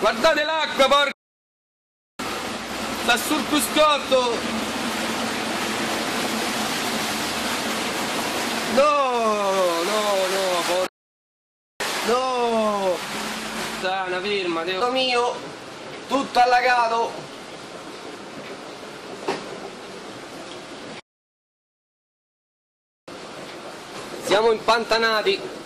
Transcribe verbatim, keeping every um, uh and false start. Guardate l'acqua, porca! Sta sul cruscotto! No, no, no, porca! No! Sana, ferma, Dio mio! Tutto allagato! Siamo impantanati!